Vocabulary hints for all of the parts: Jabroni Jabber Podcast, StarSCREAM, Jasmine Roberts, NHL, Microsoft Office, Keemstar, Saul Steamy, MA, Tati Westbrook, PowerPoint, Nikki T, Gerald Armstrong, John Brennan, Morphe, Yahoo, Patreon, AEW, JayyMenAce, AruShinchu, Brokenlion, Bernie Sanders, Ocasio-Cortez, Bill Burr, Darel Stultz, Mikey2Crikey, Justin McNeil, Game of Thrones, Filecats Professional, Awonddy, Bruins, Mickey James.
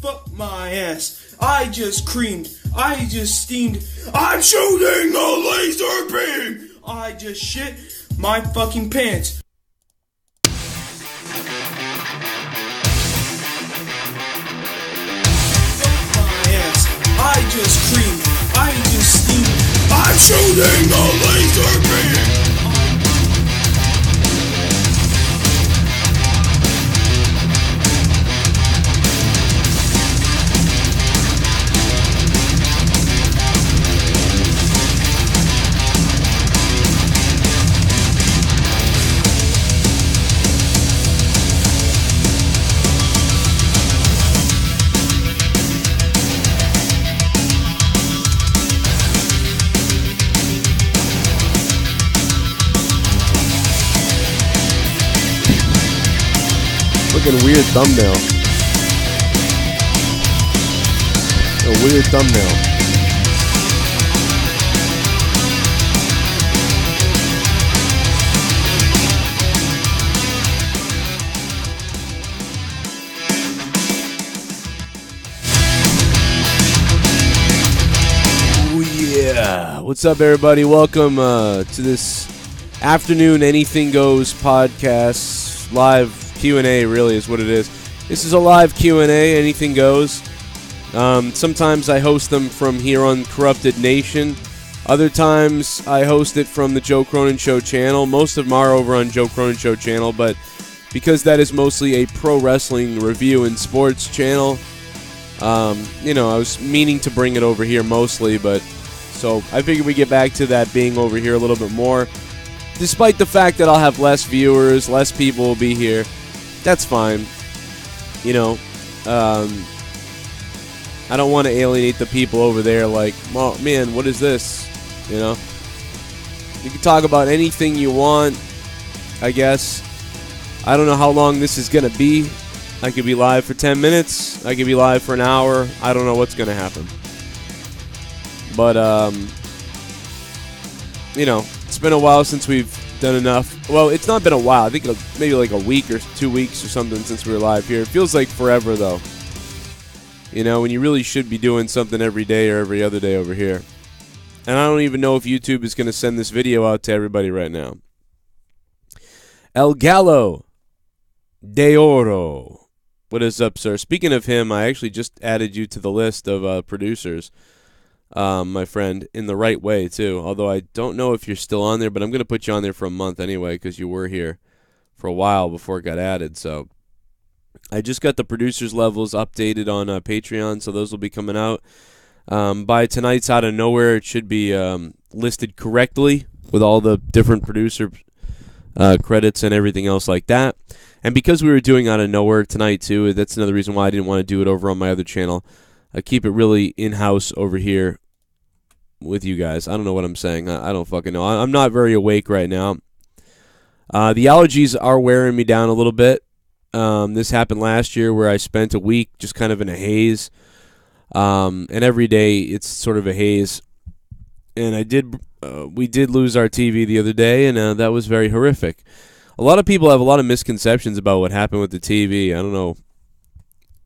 fuck my ass. I just creamed. I just steamed. I'm shooting the laser beam. I just shit my fucking pants. I just creamed, I just steamed, I'm shooting a laser beam! Weird thumbnail. A weird thumbnail. Yeah. What's up, everybody? Welcome to this afternoon Anything Goes podcast live. Q&A really is what it is. This is a live Q&A, anything goes. Sometimes I host them from here on Corrupted Nation. Other times I host it from the Joe Cronin Show channel. Most of them are over on Joe Cronin Show channel, but because that is mostly a pro wrestling review and sports channel, you know, I was meaning to bring it over here mostly, but so I figured we get back to that being over here a little bit more. Despite the fact that I'll have less viewers, less people will be here. That's fine, you know, I don't want to alienate the people over there like, oh, man, what is this, you know, you can talk about anything you want, I guess. I don't know how long this is going to be. I could be live for 10 minutes, I could be live for an hour, I don't know what's going to happen, but, you know, it's been a while since we've done enough. Well, it's not been a while. I think maybe like a week or 2 weeks or something since we were live here. It feels like forever, though. You know, when you really should be doing something every day or every other day over here. And I don't even know if YouTube is going to send this video out to everybody right now. El Gallo de Oro. What is up, sir? Speaking of him, I actually just added you to the list of producers. My friend, in the right way, too. Although I don't know if you're still on there, but I'm going to put you on there for a month anyway because you were here for a while before it got added. So I just got the producers' levels updated on Patreon, so those will be coming out. By tonight's Out of Nowhere, it should be listed correctly with all the different producer credits and everything else like that. And because we were doing Out of Nowhere tonight, too, that's another reason why I didn't want to do it over on my other channel. I keep it really in-house over here with you guys. I don't know what I'm saying. I don't fucking know. I'm not very awake right now. The allergies are wearing me down a little bit. This happened last year where I spent a week just kind of in a haze. And every day it's sort of a haze. And we did lose our TV the other day, and that was very horrific. A lot of people have a lot of misconceptions about what happened with the TV. I don't know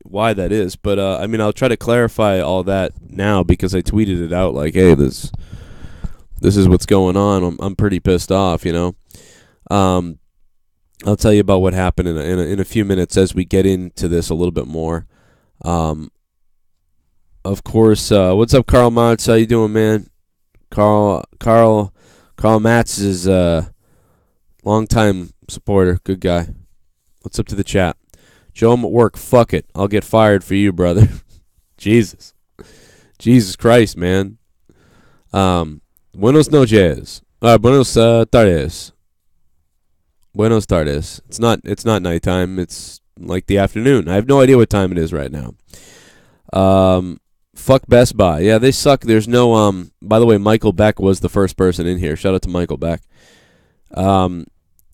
why that is, but I mean, I'll try to clarify all that now because I tweeted it out like, hey, this is what's going on. I'm pretty pissed off, you know. I'll tell you about what happened in a few minutes as we get into this a little bit more. Of course, what's up, Carl Matz? How you doing, man? Carl Matz is a longtime supporter, good guy. What's up to the chat? Joe, I'm at work. Fuck it. I'll get fired for you, brother. Jesus. Jesus Christ, man. Buenos noches. Buenos tardes. Buenos tardes. It's not nighttime. It's like the afternoon. I have no idea what time it is right now. Fuck Best Buy. Yeah, they suck. There's no... by the way, Michael Beck was the first person in here. Shout out to Michael Beck.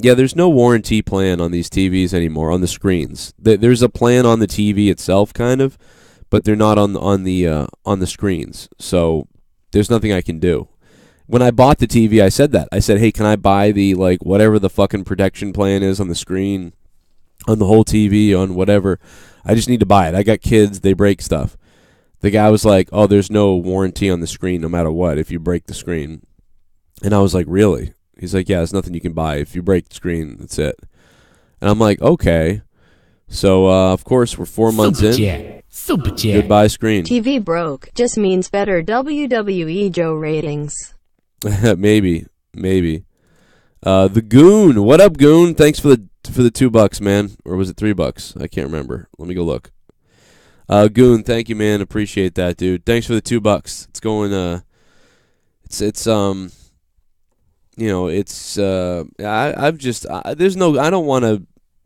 Yeah, there's no warranty plan on these TVs anymore, on the screens. There's a plan on the TV itself, kind of, but they're not on the screens. So there's nothing I can do. When I bought the TV, I said that. I said, hey, can I buy the, like, whatever the fucking protection plan is on the screen? on the whole TV, on whatever. I just need to buy it. I got kids. They break stuff. The guy was like, oh, there's no warranty on the screen no matter what if you break the screen. And I was like, really? He's like, yeah, there's nothing you can buy. If you break the screen, that's it. And I'm like, okay. So, of course, we're 4 months in. Goodbye screen. TV broke just means better WWE Joe ratings. Maybe. The Goon. What up, Goon? Thanks for the $2, man. Or was it $3? I can't remember. Let me go look. Goon, thank you, man. Appreciate that, dude. Thanks for the $2. It's going. I don't want to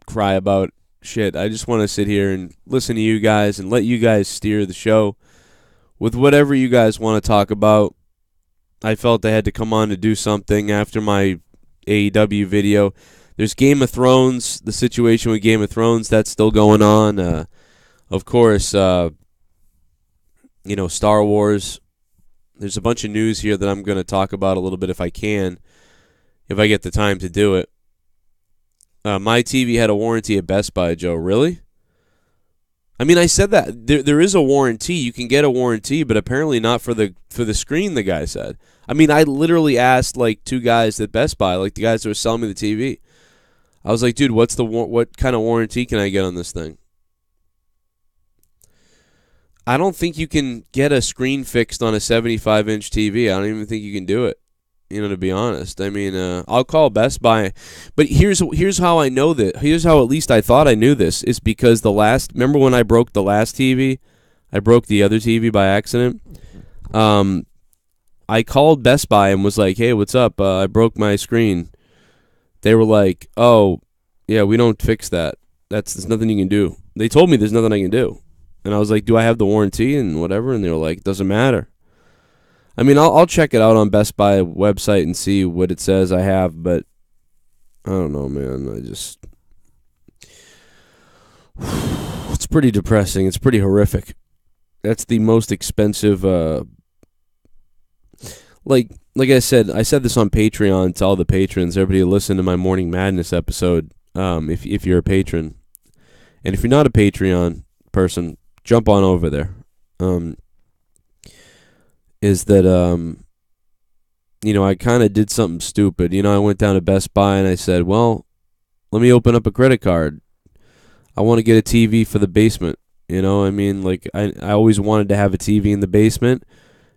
cry about shit. I just want to sit here and listen to you guys and let you guys steer the show with whatever you guys want to talk about. I felt I had to come on to do something after my AEW video. There's Game of Thrones, the situation with Game of Thrones that's still going on. Of course, Star Wars. There's a bunch of news here that I'm going to talk about a little bit if I can, if I get the time to do it. My TV had a warranty at Best Buy, Joe. Really? I mean, I said that. There is a warranty. You can get a warranty, but apparently not for the screen, the guy said. I mean, I literally asked, like, two guys at Best Buy, like the guys that were selling me the TV. I was like, dude, what kind of warranty can I get on this thing? I don't think you can get a screen fixed on a 75-inch TV. I don't even think you can do it, to be honest. I mean, I'll call Best Buy. But here's how I know that. Here's how at least I thought I knew this is because remember when I broke the last TV? I broke the other TV by accident. I called Best Buy and was like, hey, what's up? I broke my screen. They were like, oh, yeah, we don't fix that. There's nothing you can do. They told me there's nothing I can do. And I was like, do I have the warranty and whatever? And they were like, it doesn't matter. I mean, I'll check it out on Best Buy website and see what it says I have, but I don't know, man. It's pretty depressing. It's pretty horrific. That's the most expensive, like I said this on Patreon to all the patrons. Everybody listen to my Morning Madness episode, if you're a patron. And if you're not a Patreon person, jump on over there. I kind of did something stupid. I went down to Best Buy and I said, well, let me open up a credit card. I want to get a TV for the basement. I always wanted to have a TV in the basement,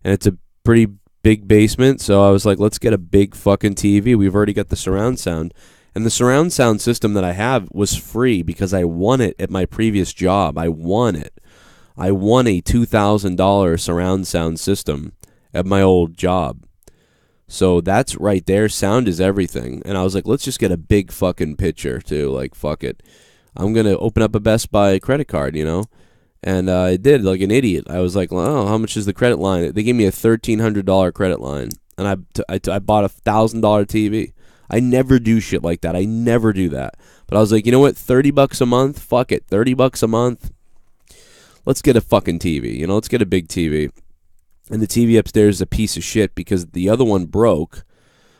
and it's a pretty big basement, so I was like, let's get a big fucking TV. We've already got the surround sound. And the surround sound system that I have was free because I won it at my previous job. I won it. I won a $2,000 surround sound system at my old job. So that's right there. Sound is everything. And I was like, let's just get a big fucking picture too. Like, fuck it. I'm going to open up a Best Buy credit card, And I did, like an idiot. I was like, oh, how much is the credit line? They gave me a $1,300 credit line. And I bought a $1,000 TV. I never do shit like that. I never do that. But I was like, you know what? $30 a month? Fuck it. $30 a month? Let's get a fucking TV. Let's get a big TV. And the TV upstairs is a piece of shit because the other one broke.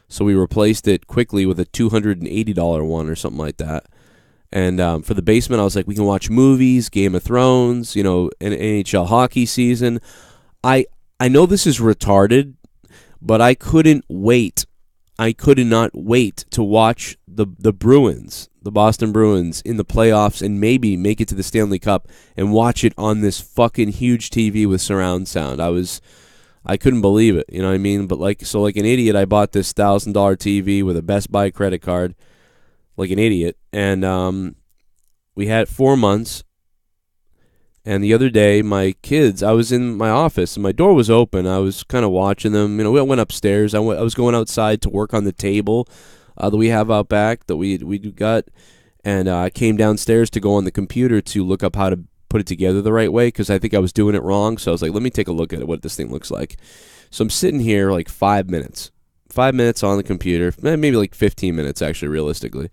So we replaced it quickly with a $280 one or something like that. And for the basement, I was like, we can watch movies, Game of Thrones, NHL hockey season. I know this is retarded, but I couldn't wait. I could not wait to watch the Bruins, the Boston Bruins, in the playoffs and maybe make it to the Stanley Cup and watch it on this fucking huge TV with surround sound. I couldn't believe it, you know what I mean? But like an idiot, I bought this $1,000 TV with a Best Buy credit card, like an idiot. And we had 4 months. And the other day, my kids, I was in my office, and my door was open. I was kind of watching them. We went upstairs. I was going outside to work on the table that we have out back that we got. And I came downstairs to go on the computer to look up how to put it together the right way because I think I was doing it wrong. So I was like, let me take a look at what this thing looks like. So I'm sitting here like 5 minutes. 5 minutes on the computer. Maybe like 15 minutes, actually, realistically.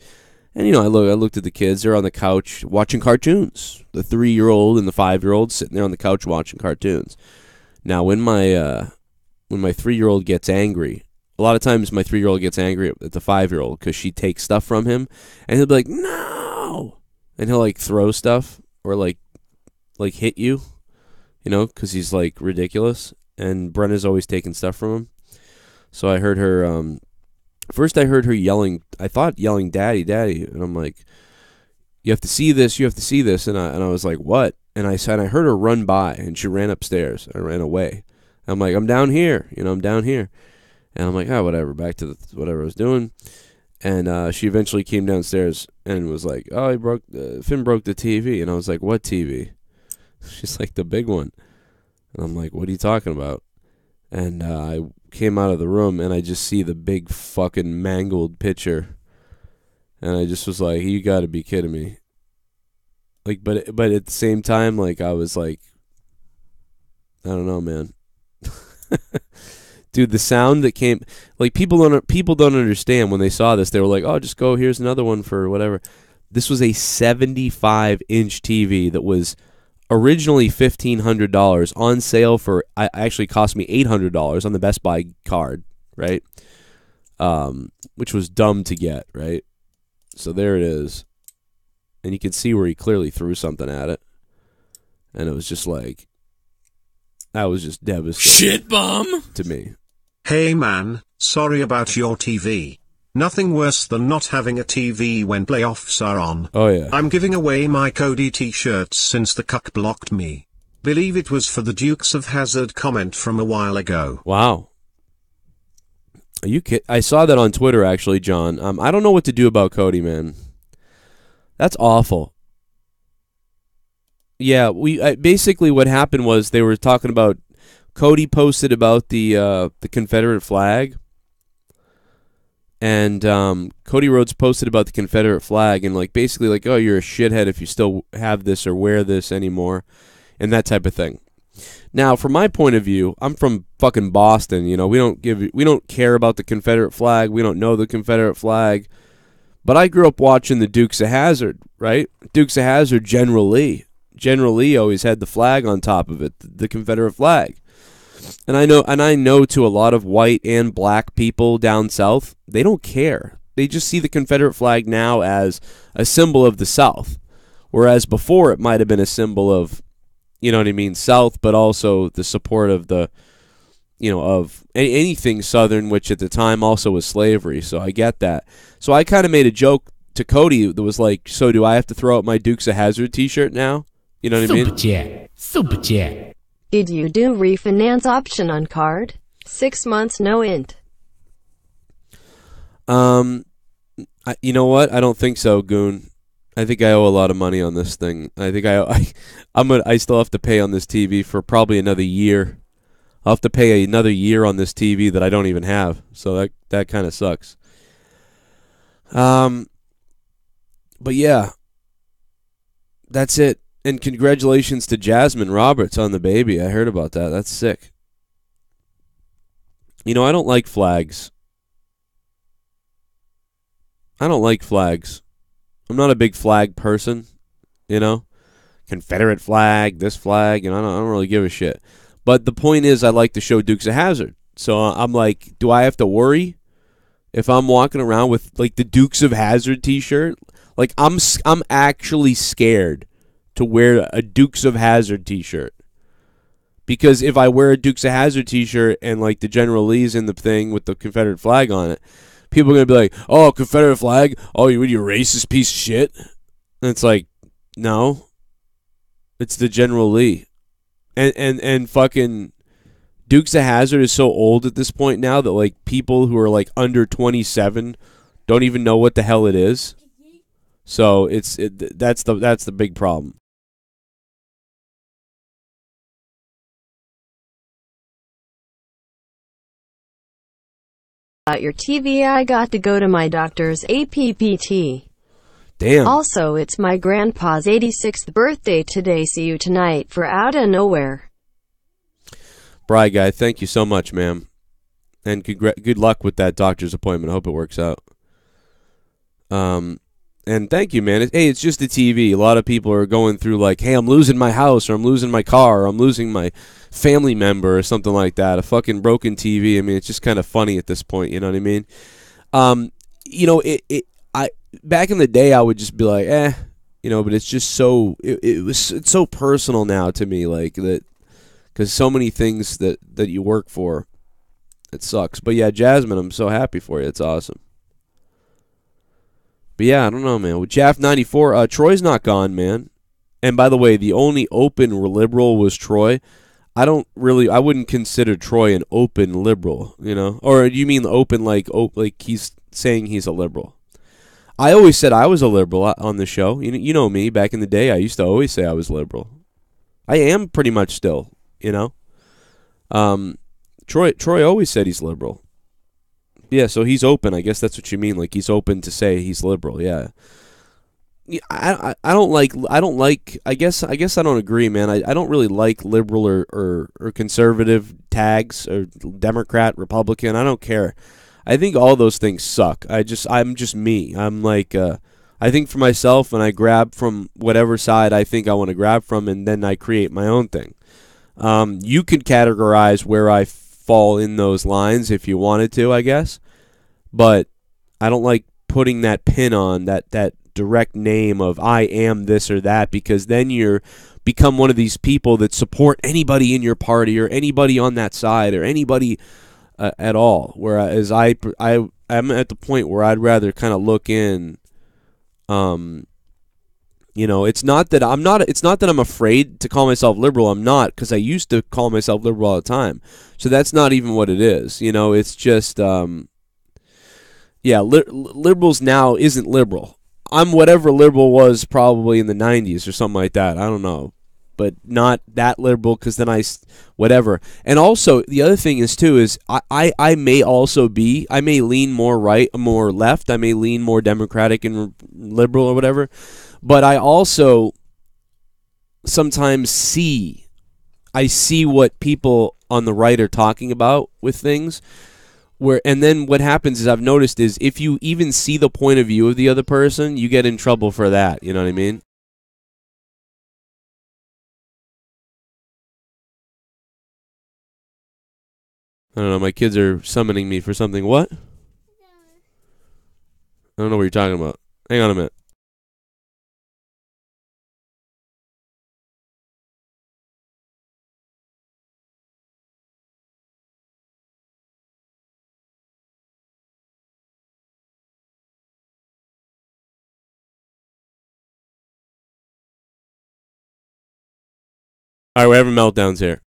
And, I looked at the kids. They're on the couch watching cartoons. The 3-year-old and the 5-year-old sitting there on the couch watching cartoons. Now, when my 3-year-old gets angry, a lot of times my 3-year-old gets angry at the 5-year-old because she takes stuff from him. And he'll be like, no. and he'll like throw stuff or like hit you, you know, because he's like ridiculous. And Brenna's always taking stuff from him. So I heard her. First, I heard her yelling. I thought yelling, "Daddy, Daddy," and I'm like, "You have to see this. You have to see this." And I was like, "What?" And I said, I heard her run by, and she ran upstairs. I ran away. I'm like, "I'm down here. You know, I'm down here." And I'm like, "Ah, oh, whatever." Back to whatever I was doing. And she eventually came downstairs and was like, "Oh, Finn broke the TV." And I was like, "What TV?" She's like, "The big one." And I'm like, "What are you talking about?" And I came out of the room, and I just see the big fucking mangled picture. And I just was like, "You got to be kidding me." Like, but at the same time, like, I was like, I don't know, man. Dude, the sound that came, like, people don't understand when they saw this. They were like, "Oh, just go, here's another one for whatever." This was a 75-inch TV that was originally $1,500 on sale for, actually cost me $800 on the Best Buy card, right? Which was dumb to get, right? So there it is. And you can see where he clearly threw something at it. And it was just like, that was just devastating. Shit bomb! To me. "Hey man, sorry about your TV. Nothing worse than not having a TV when playoffs are on. Oh yeah. I'm giving away my Cody t-shirts since the cuck blocked me. Believe it was for the Dukes of Hazzard comment from a while ago." Wow. Are you kidding? I saw that on Twitter, actually, John. I don't know what to do about Cody, man. That's awful. Yeah, basically what happened was they were talking about, Cody posted about the Confederate flag, and Cody Rhodes posted about the Confederate flag, and like basically like, "Oh, you're a shithead if you still have this or wear this anymore," and that type of thing. Now, from my point of view, I'm from fucking Boston. You know, we don't care about the Confederate flag. We don't know the Confederate flag. But I grew up watching the Dukes of Hazzard, right? Dukes of Hazzard, General Lee. General Lee always had the flag on top of it, the Confederate flag. And I know to a lot of white and black people down south, they don't care. They just see the Confederate flag now as a symbol of the South, whereas before it might have been a symbol of, you know what I mean, South, but also the support of the, you know, of anything Southern, which at the time also was slavery. So I get that. So I kind of made a joke to Cody that was like, "So do I have to throw out my Dukes of Hazzard t-shirt now?" You know what I mean? Super Jack. "Did you do refinance option on card? 6 months, no int." You know what? I don't think so, Goon. I think I owe a lot of money on this thing. I think I still have to pay on this TV for probably another year. I'll have to pay another year on this TV that I don't even have. So that kind of sucks. But yeah, that's it. And congratulations to Jasmine Roberts on the baby. I heard about that. That's sick. You know, I don't like flags. I'm not a big flag person, you know? Confederate flag, this flag, you know, I don't really give a shit. But the point is, I like the show Dukes of Hazzard. So I'm like, do I have to worry if I'm walking around with like the Dukes of Hazzard t-shirt? Like I'm actually scared to wear a Dukes of Hazzard t-shirt, because if I wear a Dukes of Hazzard t-shirt and like the General Lee's in the thing with the Confederate flag on it, people are gonna be like, "Oh, Confederate flag! Oh, you racist piece of shit!" And it's like, no, it's the General Lee. And fucking Dukes of Hazzard is so old at this point now that like people who are like under 27 don't even know what the hell it is. So that's the big problem. Your TV, I got to go to my doctor's APPT. Damn. Also, it's my grandpa's 86th birthday today. See you tonight for Out of Nowhere. Bri Guy, thank you so much, ma'am. And good luck with that doctor's appointment. I hope it works out. And thank you, man. Hey, it's just the TV. A lot of people are going through like, "Hey, I'm losing my house," or "I'm losing my car," or "I'm losing my family member," or something like that. A fucking broken TV. I mean, it's just kind of funny at this point. You know what I mean? You know, back in the day, I would just be like, you know, but it's just so, it's so personal now to me, like, that, because so many things that you work for, it sucks. But yeah, Jasmine, I'm so happy for you. It's awesome. But yeah, I don't know, man. With Jaff94, Troy's not gone, man. And by the way, the only open liberal was Troy. I wouldn't consider Troy an open liberal, you know? Or you mean open, like he's saying he's a liberal. I always said I was a liberal on the show. You know me, back in the day, I used to always say I was liberal. I am pretty much still, you know? Troy always said he's liberal. Yeah, so he's open. I guess that's what you mean. Like, he's open to say he's liberal. Yeah, I don't like. I guess I don't agree, man. I don't really like liberal or conservative tags, or Democrat, Republican. I don't care. I think all those things suck. I'm just me. I'm like, I think for myself, and I grab from whatever side I think I want to grab from, and then I create my own thing. You could categorize where I fall in those lines if you wanted to, I guess. But I don't like putting that pin on that direct name of I am this or that, because then you become one of these people that support anybody in your party or anybody on that side or anybody at all. Whereas I'm at the point where I'd rather kind of look in. You know, it's not that I'm afraid to call myself liberal. I'm not, because I used to call myself liberal all the time. So that's not even what it is. You know, it's just, yeah, liberals now isn't liberal. I'm whatever liberal was probably in the 90s or something like that. I don't know. But not that liberal, because then whatever. And also, the other thing is, too, is I may also be, I may lean more right, more left. I may lean more Democratic and liberal or whatever. But I also sometimes see what people on the right are talking about with things. And then what happens is, I've noticed, is if you even see the point of view of the other person, you get in trouble for that. You know what I mean? I don't know. My kids are summoning me for something. What? I don't know what you're talking about. Hang on a minute. All right, we're having meltdowns here.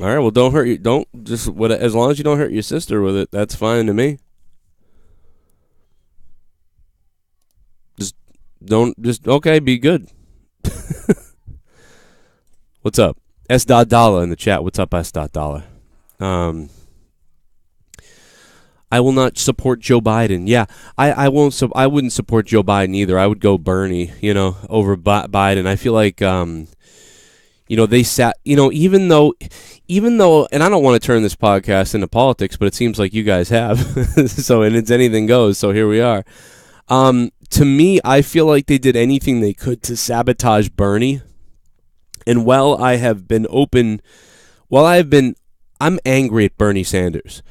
All right, well, don't hurt you. Don't just what as long as you don't hurt your sister with it, that's fine to me. Just okay, be good. What's up? S.Dollar in the chat. What's up, S.Dollar? I will not support Joe Biden. Yeah, I wouldn't support Joe Biden either. I would go Bernie, you know, over Biden. I feel like you know, they sat, you know, even though, and I don't want to turn this podcast into politics, but it seems like you guys have. So, and it's anything goes. So here we are. To me, I feel like they did anything they could to sabotage Bernie. And I'm angry at Bernie Sanders.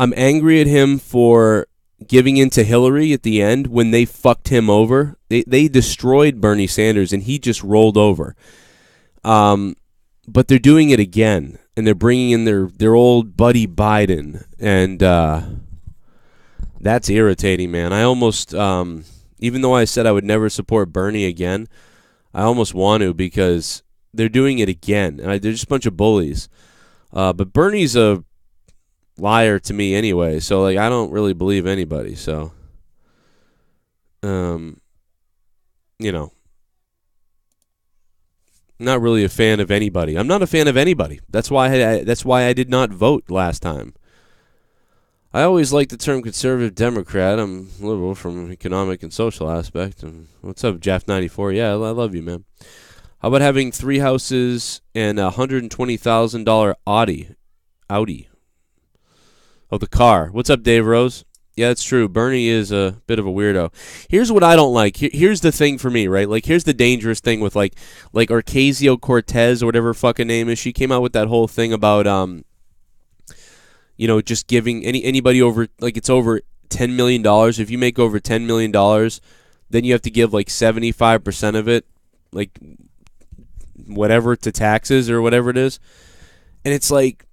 I'm angry at him for giving in to Hillary at the end when they fucked him over. They destroyed Bernie Sanders and he just rolled over. But they're doing it again, and they're bringing in their old buddy Biden, and that's irritating, man. I almost, even though I said I would never support Bernie again, I almost want to, because they're doing it again, and they're just a bunch of bullies. But Bernie's a liar to me anyway, so like I don't really believe anybody. So, you know. Not really a fan of anybody. I'm not a fan of anybody. That's why I did not vote last time. I always like the term conservative Democrat. I'm liberal from an economic and social aspect. And what's up, Jeff94? Yeah, I love you, man. How about having 3 houses and a $120,000 Audi? Oh, the car. What's up, Dave Rose? Yeah, that's true. Bernie is a bit of a weirdo. Here's what I don't like. Here's the thing for me, right? Like, here's the dangerous thing with, like Ocasio-Cortez or whatever her fucking name is. She came out with that whole thing about, you know, just giving anybody over, like, it's over $10 million. If you make over $10 million, then you have to give, like, 75% of it, like, whatever, to taxes or whatever it is. And it's like,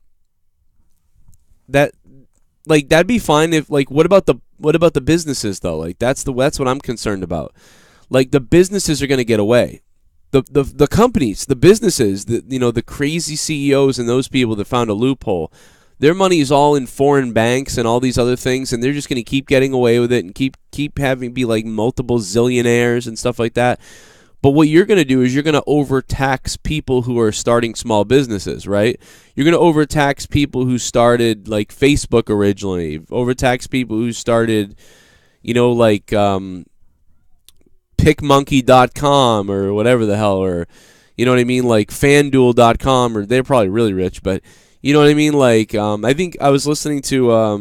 that... Like, that'd be fine if, like, what about the businesses, though? Like, that's what I'm concerned about. Like, the businesses are going to get away. The companies, the businesses, the crazy CEOs and those people that found a loophole, their money is all in foreign banks and all these other things, and they're just going to keep getting away with it and keep having be, like, multiple zillionaires and stuff like that. But what you're going to do is you're going to overtax people who are starting small businesses, right? You're going to overtax people who started, like, Facebook originally, overtax people who started, you know, like, pickmonkey.com or whatever the hell, or, you know what I mean, like, fanduel.com, or they're probably really rich, but, you know what I mean? Like, I think I was listening to... I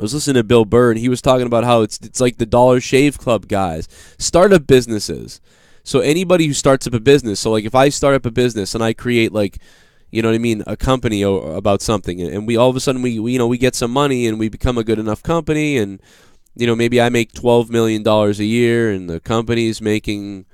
was listening to Bill Burr, and he was talking about how it's like the Dollar Shave Club guys. Start up businesses. So anybody who starts up a business, so like if I start up a business and I create, like, you know what I mean, a company about something, and we all of a sudden we get some money and we become a good enough company, and, you know, maybe I make $12 million a year and the company's making,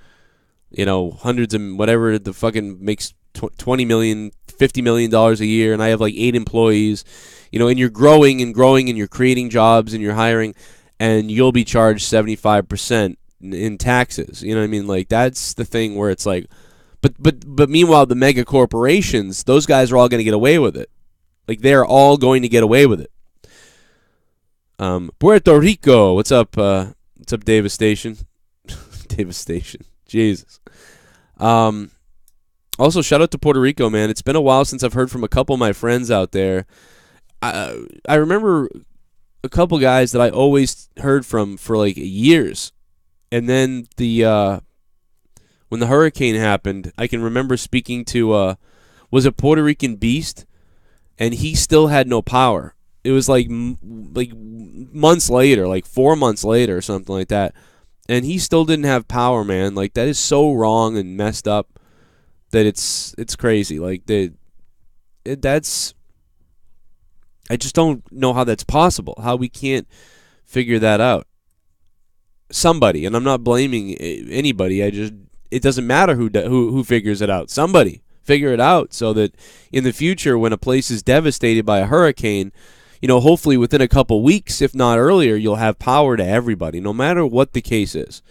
you know, hundreds of whatever, the fucking makes $20 million, $50 million a year, and I have like 8 employees, you know, and you're growing and growing and you're creating jobs and you're hiring, and you'll be charged 75% in taxes. You know what I mean? Like, that's the thing where it's like, but meanwhile, the mega corporations, those guys are all going to get away with it. Like, they're all going to get away with it. Puerto Rico, what's up? What's up, Davis Station? Davis Station. Jesus. Also, shout out to Puerto Rico, man. It's been a while since I've heard from a couple of my friends out there. I remember a couple guys that I always heard from for like years, and then when the hurricane happened, I can remember speaking to was a Puerto Rican Beast, and he still had no power. It was like months later, like 4 months later or something like that, and he still didn't have power, man. Like, that is so wrong and messed up that it's crazy. Like, that's. I just don't know how that's possible, how we can't figure that out. Somebody, and I'm not blaming anybody, it doesn't matter who figures it out. Somebody figure it out so that in the future, when a place is devastated by a hurricane, you know, hopefully within a couple weeks, if not earlier, you'll have power to everybody, no matter what the case is.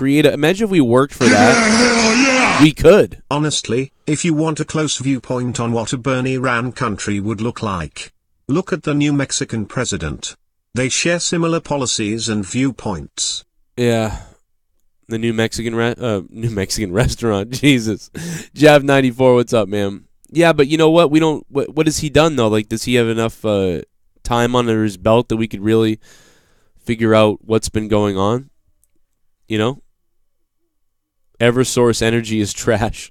Imagine if we worked for that. Yeah. We could. Honestly, if you want a close viewpoint on what a Bernie ran country would look like, look at the new Mexican president. They share similar policies and viewpoints. Yeah. The new Mexican restaurant. Jesus. Jav94, what's up, man? Yeah, but you know what? We don't... What has he done, though? Like, does he have enough time under his belt that we could really figure out what's been going on? You know? Eversource energy is trash.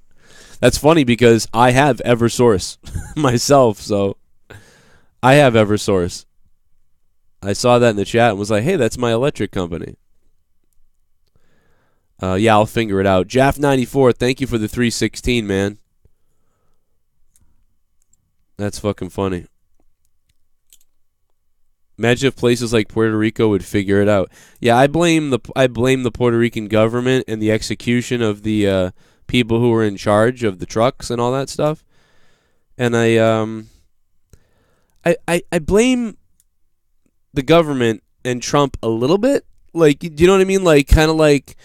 That's funny because I have Eversource myself, so... I have Eversource. I saw that in the chat and was like, hey, that's my electric company. Yeah, I'll figure it out. Jaff94, thank you for the 316, man. That's fucking funny. Imagine if places like Puerto Rico would figure it out. Yeah, I blame the Puerto Rican government and the execution of the people who were in charge of the trucks and all that stuff. And I blame the government and Trump a little bit. Like, do you know what I mean? Like, kind of like,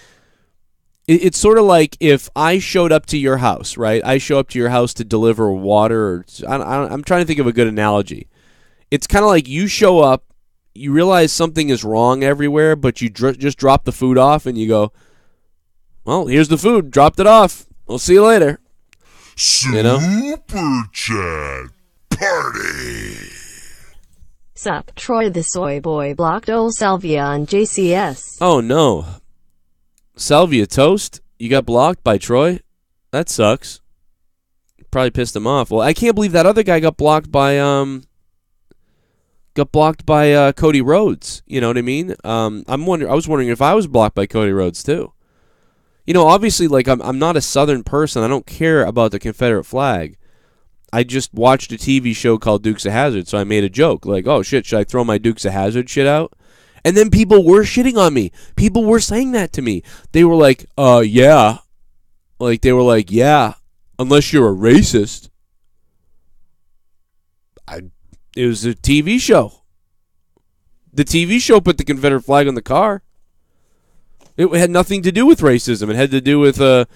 it's sort of like if I showed up to your house, right? I show up to your house to deliver water. Or I'm trying to think of a good analogy. It's kind of like you show up, you realize something is wrong everywhere, but you just drop the food off and you go, well, here's the food. Dropped it off. We'll see you later. Super Chat Party. Sup, Troy the soy boy blocked ol' Salvia on JCS. Oh no. Salvia Toast? You got blocked by Troy? That sucks. Probably pissed him off. Well, I can't believe that other guy got blocked by Cody Rhodes. You know what I mean? I was wondering if I was blocked by Cody Rhodes too. You know, obviously, like, I'm not a Southern person. I don't care about the Confederate flag. I just watched a TV show called Dukes of Hazzard, so I made a joke like, "Oh shit, should I throw my Dukes of Hazzard shit out?" And then people were shitting on me. People were saying that to me. They were like, yeah." Like, they were like, "Yeah, unless you're a racist." It was a TV show. The TV show put the Confederate flag on the car. It had nothing to do with racism. It had to do with a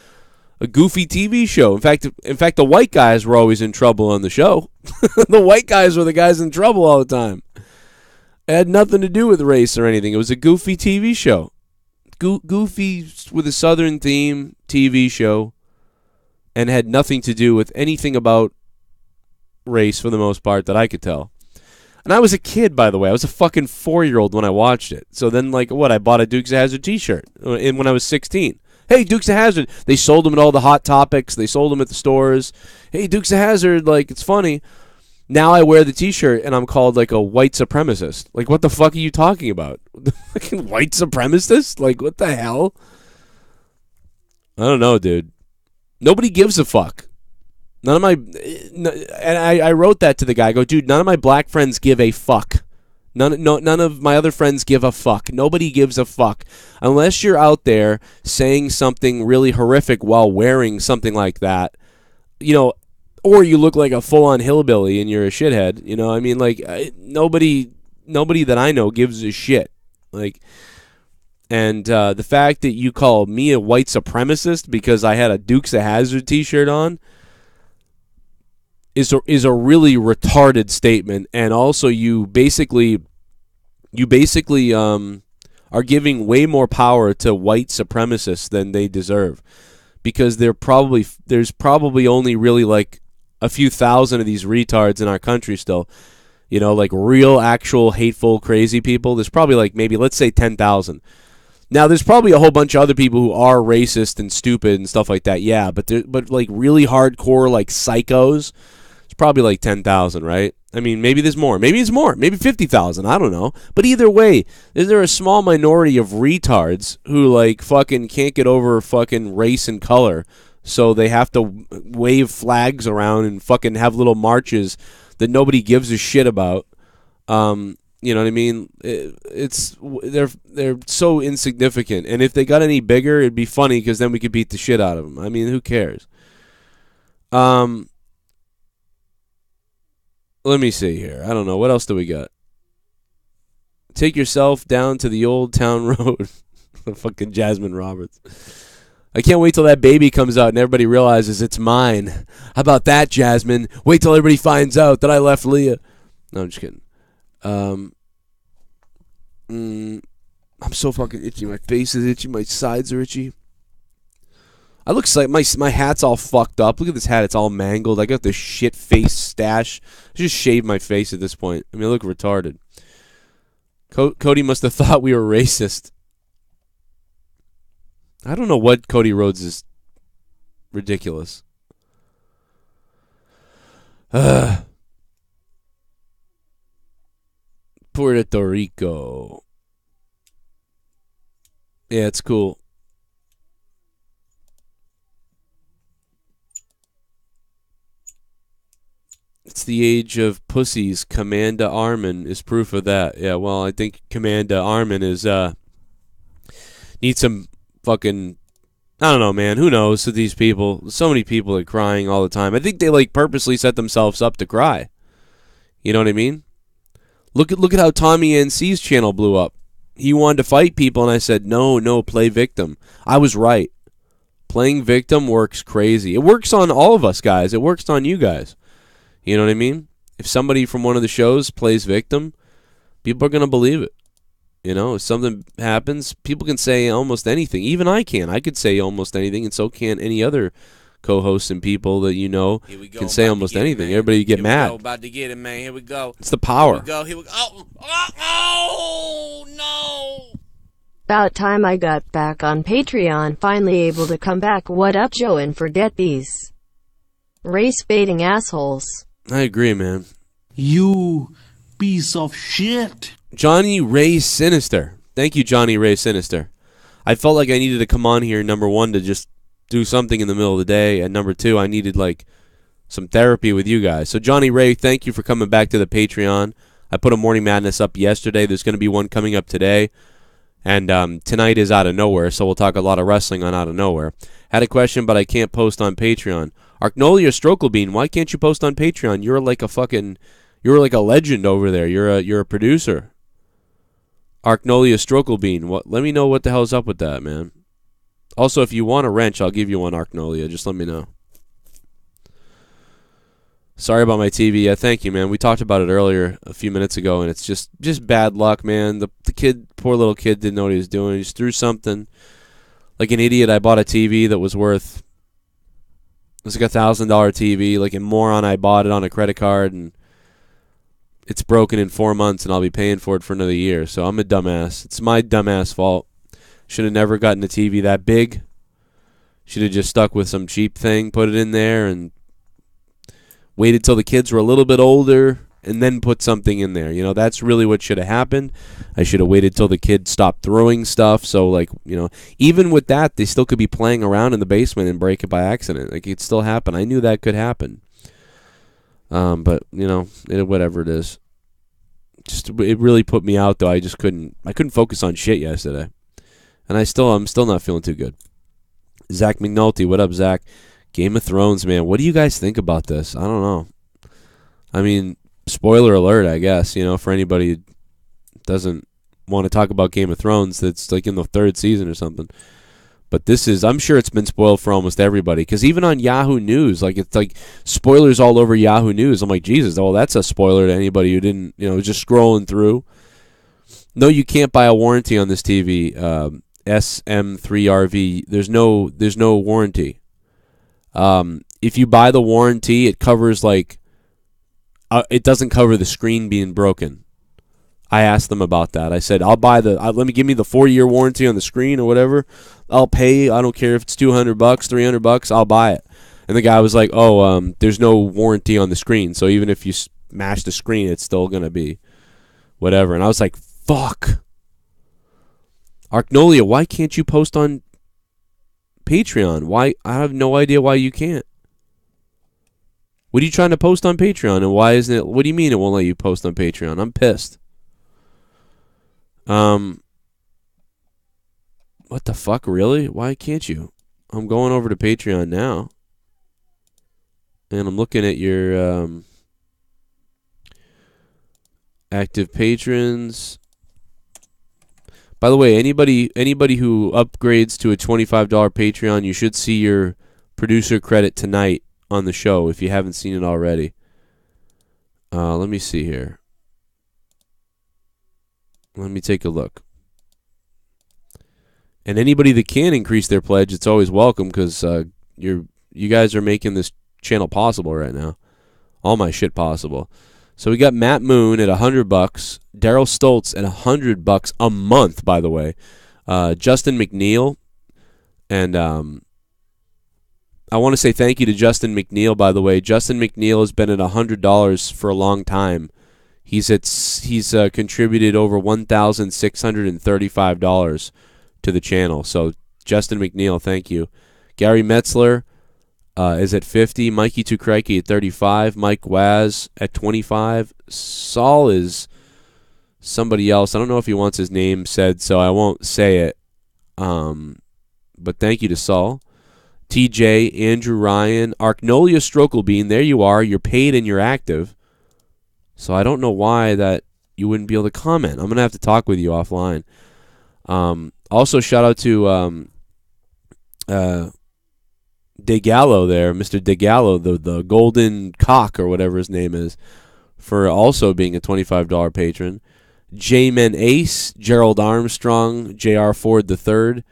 goofy TV show. In fact, the white guys were always in trouble on the show. The white guys were the guys in trouble all the time. It had nothing to do with race or anything. It was a goofy TV show. Goofy with a Southern theme TV show, and had nothing to do with anything about race for the most part that I could tell. And I was a kid, by the way. I was a fucking 4-year-old when I watched it. So then, like, what? I bought a Dukes of Hazzard t-shirt when I was 16. Hey, Dukes of Hazzard. They sold them at all the Hot Topics. They sold them at the stores. Hey, Dukes of Hazzard. Like, it's funny. Now I wear the t-shirt and I'm called like a white supremacist. Like, what the fuck are you talking about? Fucking white supremacist? Like, what the hell? I don't know, dude. Nobody gives a fuck. None of my... And I wrote that to the guy. I go, dude, none of my black friends give a fuck. None of my other friends give a fuck. Nobody gives a fuck. Unless you're out there saying something really horrific while wearing something like that. You know... Or you look like a full-on hillbilly and you're a shithead. You know, I mean, like, nobody that I know gives a shit. Like, and the fact that you call me a white supremacist because I had a Dukes of Hazzard t-shirt on is a really retarded statement. And also, you basically are giving way more power to white supremacists than they deserve, because there's probably only really like a few thousand of these retards in our country still, you know, like real, actual, hateful, crazy people. There's probably like maybe, let's say 10,000. Now, there's probably a whole bunch of other people who are racist and stupid and stuff like that, yeah, but like really hardcore, like psychos, it's probably like 10,000, right? I mean, maybe there's more. Maybe it's more. Maybe 50,000. I don't know. But either way, is there a small minority of retards who, like, fucking can't get over fucking race and color, so they have to wave flags around and fucking have little marches that nobody gives a shit about. You know what I mean? They're so insignificant. And if they got any bigger, it'd be funny, because then we could beat the shit out of them. I mean, who cares? Let me see here. I don't know. What else do we got? Take yourself down to the old town road. Fucking Jasmine Roberts. I can't wait till that baby comes out and everybody realizes it's mine. How about that, Jasmine? Wait till everybody finds out that I left Leah. No, I'm just kidding. I'm so fucking itchy. My face is itchy. My sides are itchy. I look like my hat's all fucked up. Look at this hat; it's all mangled. I got this shit face stash. I just shaved my face at this point. I mean, I look retarded. Cody must have thought we were racist. I don't know what Cody Rhodes is ridiculous. Puerto Rico. Yeah, it's cool. It's the age of pussies. Commander Armin is proof of that. Yeah, well, I think Commander Armin is, needs some fucking, I don't know, man. Who knows with these people? So many people are crying all the time. I think they, like, purposely set themselves up to cry. You know what I mean? Look at how Tommy NC's channel blew up. He wanted to fight people, and I said, no, play victim. I was right. Playing victim works crazy. It works on all of us guys. It works on you guys. You know what I mean? If somebody from one of the shows plays victim, people are going to believe it. You know, if something happens, people can say almost anything. Even I can. I could say almost anything, and so can any other co-hosts and people that you know can say almost anything. Everybody get mad. About to get it, man. Here we go. It's the power. Here we go. Here we go. Oh, no. About time I got back on Patreon. Finally able to come back. What up, Joe? And forget these race-baiting assholes. I agree, man. You piece of shit. Johnny Ray Sinister. Thank you, Johnny Ray Sinister. I felt like I needed to come on here, number one, to just do something in the middle of the day, and number two, I needed, like, some therapy with you guys. So, Johnny Ray, thank you for coming back to the Patreon. I put a Morning Madness up yesterday. There's going to be one coming up today, and tonight is Out of Nowhere, so we'll talk a lot of wrestling on Out of Nowhere. Had a question, but I can't post on Patreon. Arknolia Strokelbean, why can't you post on Patreon? You're like a fucking... You're like a legend over there. You're a producer. Arknolia Strokelbean, what? Let me know what the hell's up with that, man. Also, if you want a wrench, I'll give you one, Arknolia. Just let me know. Sorry about my TV. Yeah, thank you, man. We talked about it earlier a few minutes ago, and it's just bad luck, man. The kid, poor little kid, didn't know what he was doing. He just threw something. Like an idiot, I bought a TV that was worth... It was like a $1,000 TV. Like a moron, I bought it on a credit card, and it's broken in 4 months, and I'll be paying for it for another year. So I'm a dumbass. It's my dumbass fault. Should have never gotten a TV that big. Should have just stuck with some cheap thing, put it in there, and waited till the kids were a little bit older, and then put something in there. You know, that's really what should have happened. I should have waited till the kids stopped throwing stuff. So, like, you know, even with that, they still could be playing around in the basement and break it by accident. Like, it still happened. I knew that could happen. But, you know, whatever it is. It really put me out, though. I couldn't focus on shit yesterday. And I'm still not feeling too good. Zach McNulty, what up, Zach? Game of Thrones, man. What do you guys think about this? I don't know. I mean, spoiler alert, I guess. You know, for anybody who doesn't want to talk about Game of Thrones, that's like in the third season or something. But this is, I'm sure it's been spoiled for almost everybody. Because even on Yahoo News, like, it's like spoilers all over Yahoo News. I'm like, Jesus, oh, that's a spoiler to anybody who didn't, you know, was just scrolling through. No, you can't buy a warranty on this TV. SM3RV, there's no warranty. If you buy the warranty, it covers like it doesn't cover the screen being broken. I asked them about that. I said, give me the 4-year warranty on the screen or whatever. I'll pay. I don't care if it's $200, $300. I'll buy it. And the guy was like, oh, there's no warranty on the screen, so even if you smash the screen, it's still gonna be whatever. And I was like, fuck. Arknolia, why can't you post on Patreon? Why? I have no idea why you can't. What are you trying to post on Patreon, and why isn't it? What do you mean it won't let you post on Patreon? I'm pissed. What the fuck, really? Why can't you? I'm going over to Patreon now, and I'm looking at your active patrons. By the way, anybody who upgrades to a $25 Patreon, you should see your producer credit tonight on the show if you haven't seen it already. Let me see here. Let me take a look. And anybody that can increase their pledge, it's always welcome, because you guys are making this channel possible right now. All my shit possible. So we got Matt Moon at $100, Daryl Stoltz at $100 a month, by the way, Justin McNeil, and I want to say thank you to Justin McNeil, by the way. Justin McNeil has been at $100 for a long time. He's contributed over $1,635 to the channel. So Justin McNeil, thank you. Gary Metzler is at $50, Mikey Two Crikey at $35, Mike Waz at $25, Saul is somebody else. I don't know if he wants his name said, so I won't say it. But thank you to Saul, TJ, Andrew Ryan, Arknolia Strokelbean. There you are. You're paid and you're active. So I don't know why that you wouldn't be able to comment. I'm gonna have to talk with you offline. Also, shout out to DeGallo there, Mr. DeGallo, the golden cock or whatever his name is, for also being a $25 patron. J-Men Ace, Gerald Armstrong, J.R. Ford III,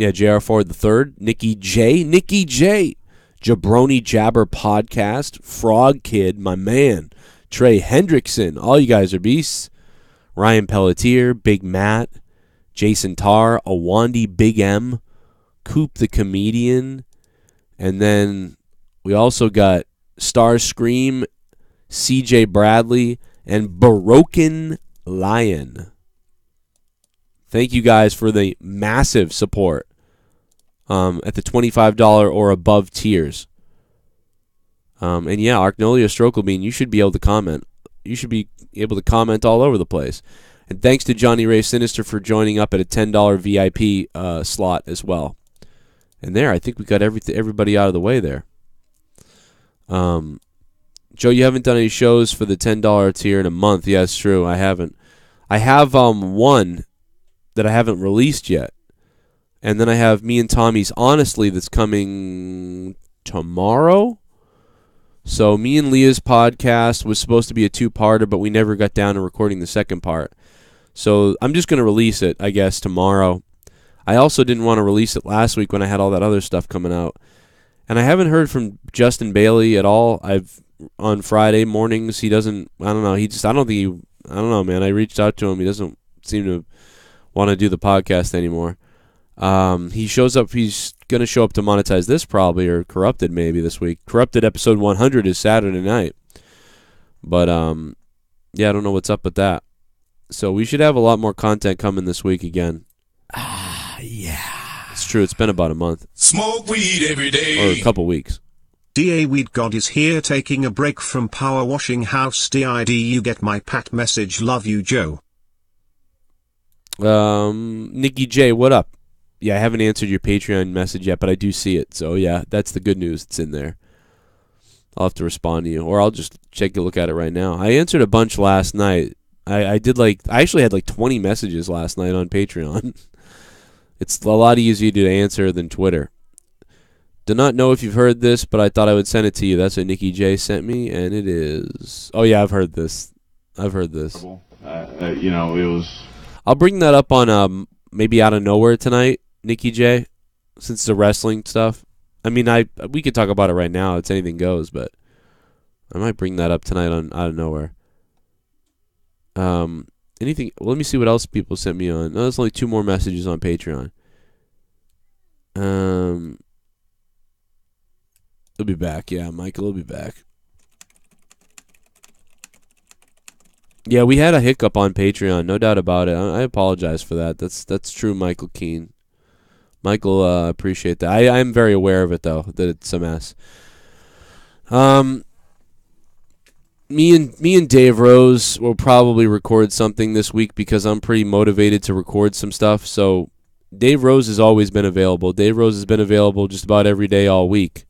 Yeah, J.R. Ford III, Nikki J, Jabroni Jabber Podcast, Frog Kid, my man, Trey Hendrickson, all you guys are beasts, Ryan Pelletier, Big Matt, Jason Tarr, Awandi Big M, Coop the Comedian, and then we also got Starscream, CJ Bradley, and Barokin Lion. Thank you guys for the massive support at the $25 or above tiers. And yeah, Arknolia Strokelbean, you should be able to comment. You should be able to comment all over the place. And thanks to Johnny Ray Sinister for joining up at a $10 VIP slot as well. And there, I think we got everybody out of the way there. Joe, you haven't done any shows for the $10 tier in a month. Yeah, it's true. I haven't. I have one that I haven't released yet. And then I have me and Tommy's Honestly that's coming tomorrow. So me and Leah's podcast was supposed to be a two-parter, but we never got down to recording the second part. So I'm just going to release it, I guess, tomorrow. I also didn't want to release it last week when I had all that other stuff coming out. And I haven't heard from Justin Bailey at all. On Friday mornings, he doesn't, I don't know, he just, I don't know, man. I reached out to him. He doesn't seem to want to do the podcast anymore. He shows up, he's going to show up to Monetize This probably, or Corrupted maybe this week. Corrupted episode 100 is Saturday night. But, yeah, I don't know what's up with that. So we should have a lot more content coming this week again. Ah, yeah. It's true, it's been about a month. Smoke weed every day. Or a couple weeks. DA Weed God is here taking a break from power washing house DID. You get my pat message. Love you, Joe. Nikki J, what up? Yeah, I haven't answered your Patreon message yet, but I do see it. So, yeah, that's the good news. It's in there. I'll have to respond to you, or I'll just take a look at it right now. I answered a bunch last night. I actually had like 20 messages last night on Patreon. It's a lot easier to answer than Twitter. Do not know if you've heard this, but I thought I would send it to you. That's what Nikki J sent me, and it is... Oh, yeah, I've heard this. It was... I'll bring that up on maybe Out of Nowhere tonight, Nikki J, since the wrestling stuff. I mean, we could talk about it right now. It's Anything Goes, but I might bring that up tonight on Out of Nowhere. Anything? Well, let me see what else people sent me on. No, there's only two more messages on Patreon. He'll be back. Yeah, Michael will be back. Yeah, we had a hiccup on Patreon, no doubt about it. I apologize for that. That's true, Michael Keane. Michael, appreciate that. I'm very aware of it, though, that it's a mess. Me and Dave Rose will probably record something this week because I'm pretty motivated to record some stuff. So Dave Rose has always been available. Dave Rose has been available just about every day all week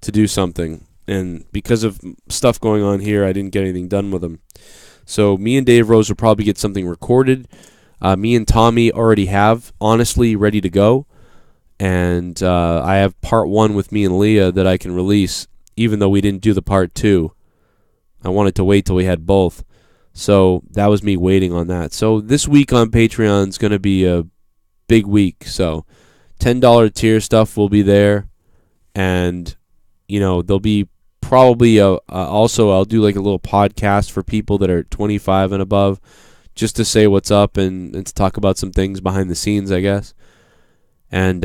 to do something. And because of stuff going on here, I didn't get anything done with him. So me and Dave Rose will probably get something recorded. Me and Tommy already have Honestly ready to go. And I have part one with me and Leah that I can release, even though we didn't do the part two. I wanted to wait till we had both. So that was me waiting on that. So this week on Patreon is going to be a big week. So $10 tier stuff will be there. And, you know, there'll be... Probably also I'll do like a little podcast for people that are 25 and above just to say what's up and to talk about some things behind the scenes, I guess. And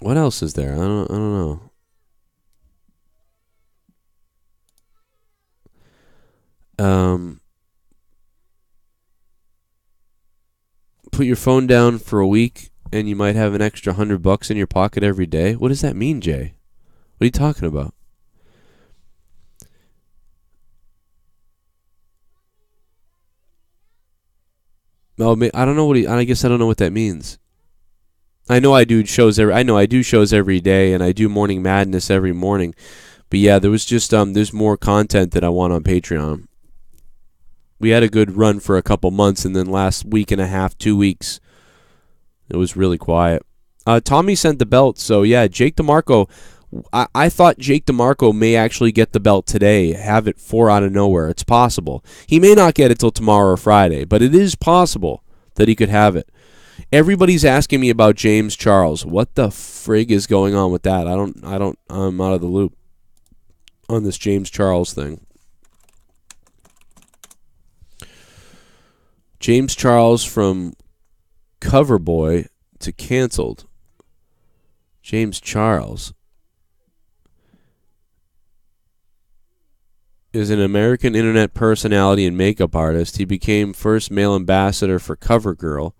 what else is there? I don't know. Put your phone down for a week and you might have an extra $100 in your pocket every day. What does that mean, Jay? What are you talking about? I don't know what I guess I don't know what that means. I know I do shows every day, and I do Morning Madness every morning. But yeah, there was just there's more content that I want on Patreon. We had a good run for a couple months, and then last week and a half, 2 weeks, it was really quiet. Tommy sent the belt, so yeah, Jake DeMarco. I thought Jake DeMarco may actually get the belt today, have it for Out of Nowhere. It's possible. He may not get it till tomorrow or Friday, but it is possible that he could have it. Everybody's asking me about James Charles. What the frig is going on with that? I'm out of the loop on this James Charles thing. James Charles from cover boy to canceled. James Charles is an American internet personality and makeup artist. He became first male ambassador for CoverGirl.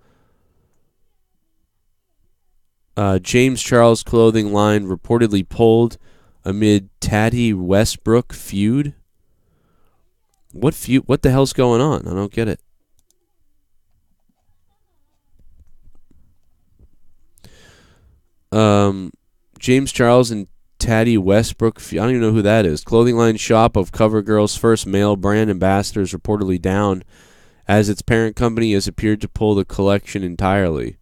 James Charles clothing line reportedly pulled amid Tati Westbrook feud. What feud? What the hell's going on? I don't get it. James Charles and Tati Westbrook, I don't even know who that is. Clothing line shop of CoverGirl's first male brand ambassador is reportedly down as its parent company has appeared to pull the collection entirely.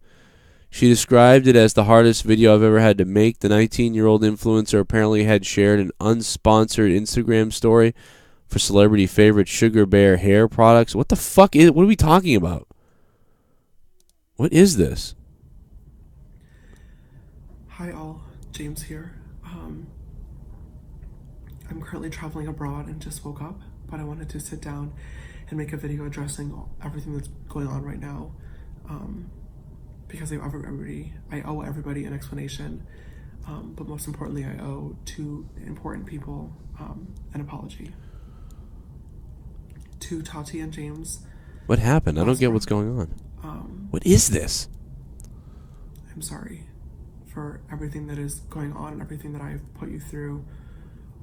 She described it as the hardest video I've ever had to make. The 19-year-old influencer apparently had shared an unsponsored Instagram story for celebrity favorite Sugar Bear hair products. What the fuck is? What are we talking about? What is this? Hi all, James here. I'm currently traveling abroad and just woke up, but I wanted to sit down and make a video addressing everything that's going on right now, because I owe everybody an explanation, but most importantly, I owe two important people an apology. To Tati and James. What happened? I don't get what's going on. What is this? I'm sorry for everything that is going on and everything that I've put you through